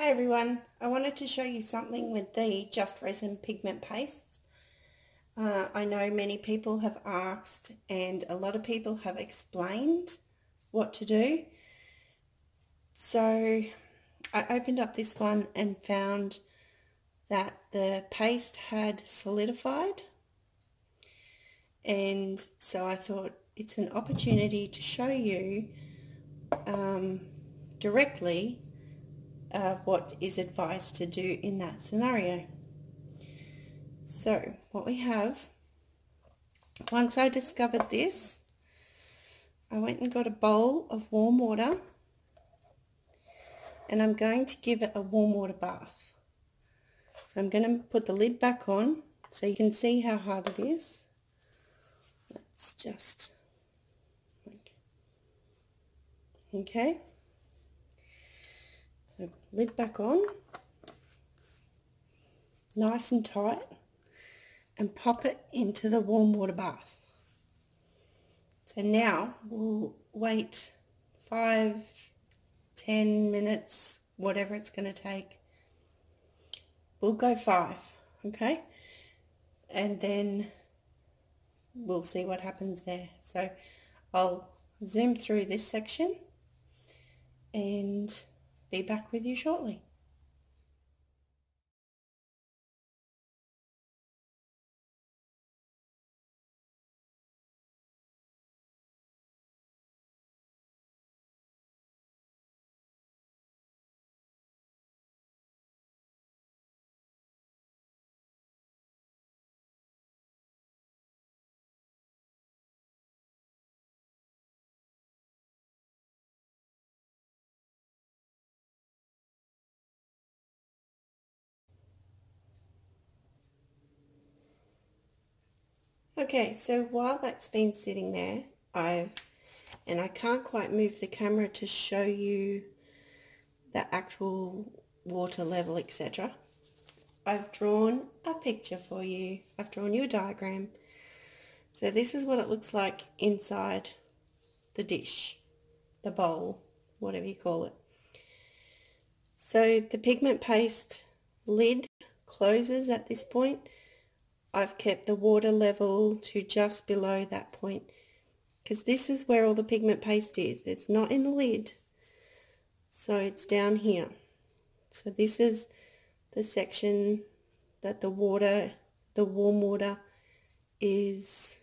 Hey everyone, I wanted to show you something with the Just Resin pigment pastes. I know many people have asked and a lot of people have explained what to do. So I opened up this one and found that the paste had solidified, and so I thought it's an opportunity to show you directly what is advised to do in that scenario. So what we have, once I discovered this, I went and got a bowl of warm water, and I'm going to give it a warm water bath. So I'm going to put the lid back on so you can see how hard it is. Let's just, okay. Lid back on, nice and tight, and pop it into the warm water bath. So now we'll wait 5, 10 minutes, whatever it's going to take. We'll go 5, okay? And then we'll see what happens there. So I'll zoom through this section and be back with you shortly. Okay, so while that's been sitting there, I can't quite move the camera to show you the actual water level, etc. I've drawn a picture for you. I've drawn you a diagram. So this is what it looks like inside the dish, the bowl, whatever you call it. So the pigment paste lid closes at this point. I've kept the water level to just below that point because this is where all the pigment paste is. It's not in the lid, so it's down here. So this is the section that the warm water is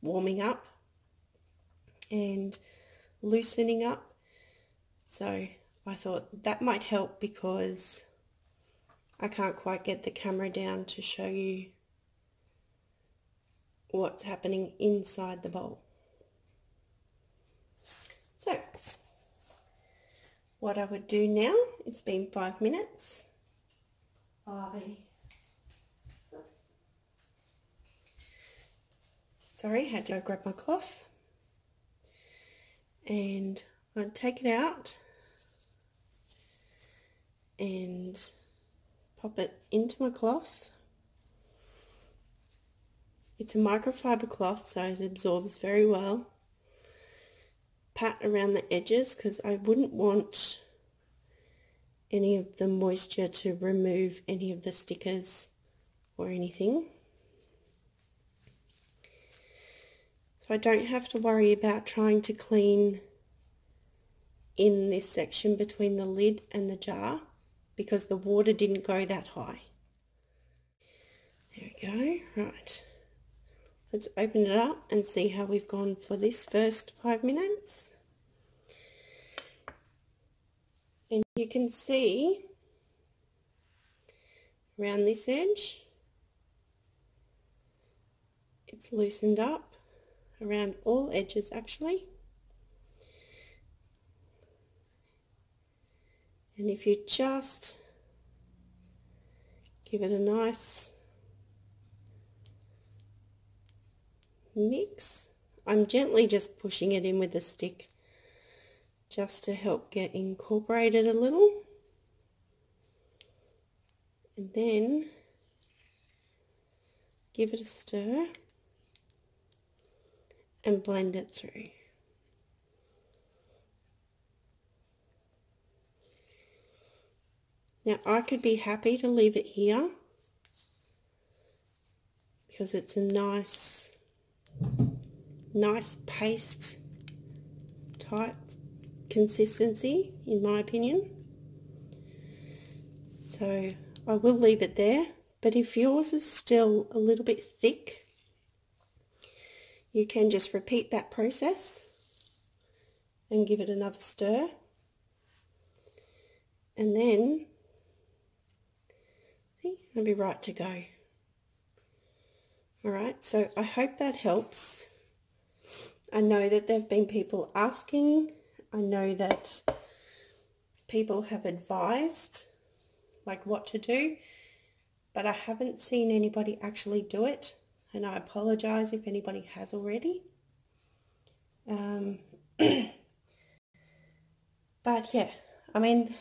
warming up and loosening up. So I thought that might help because I can't quite get the camera down to show you what's happening inside the bowl. So, what I would do now, it's been 5 minutes, had to grab my cloth, and I'd take it out and pop it into my cloth. It's a microfiber cloth, so it absorbs very well. Pat around the edges because I wouldn't want any of the moisture to remove any of the stickers or anything. So I don't have to worry about trying to clean in this section between the lid and the jar, because the water didn't go that high. There we go, right. Let's open it up and see how we've gone for this first 5 minutes. And you can see around this edge, it's loosened up around all edges actually. And if you just give it a nice mix, I'm gently just pushing it in with the stick just to help get incorporated a little. And then give it a stir and blend it through. Now I could be happy to leave it here because it's a nice paste type consistency in my opinion. So I will leave it there, but if yours is still a little bit thick, you can just repeat that process and give it another stir, and then I think it'll be right to go. Alright, so I hope that helps. I know that there have been people asking, I know that people have advised like what to do, but I haven't seen anybody actually do it, and I apologize if anybody has already. But yeah, I mean,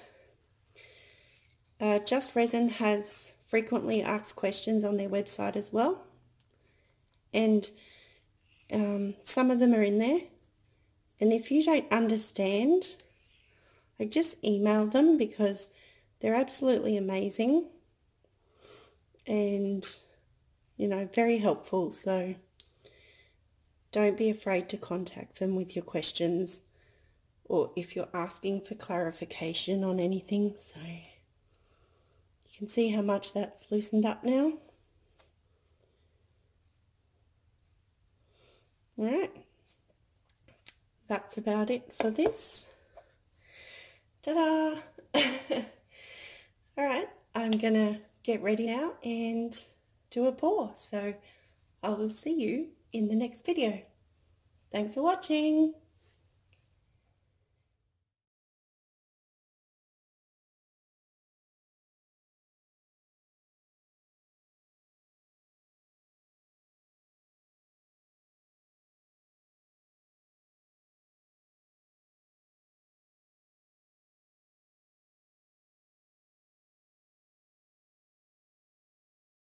Just Resin has frequently asked questions on their website as well, and some of them are in there, and if you don't understand, like, just email them because they're absolutely amazing and, you know, very helpful. So don't be afraid to contact them with your questions or if you're asking for clarification on anything. So you can see how much that's loosened up now. Alright, that's about it for this. Ta-da! Alright, I'm going to get ready now and do a pour. So I will see you in the next video. Thanks for watching.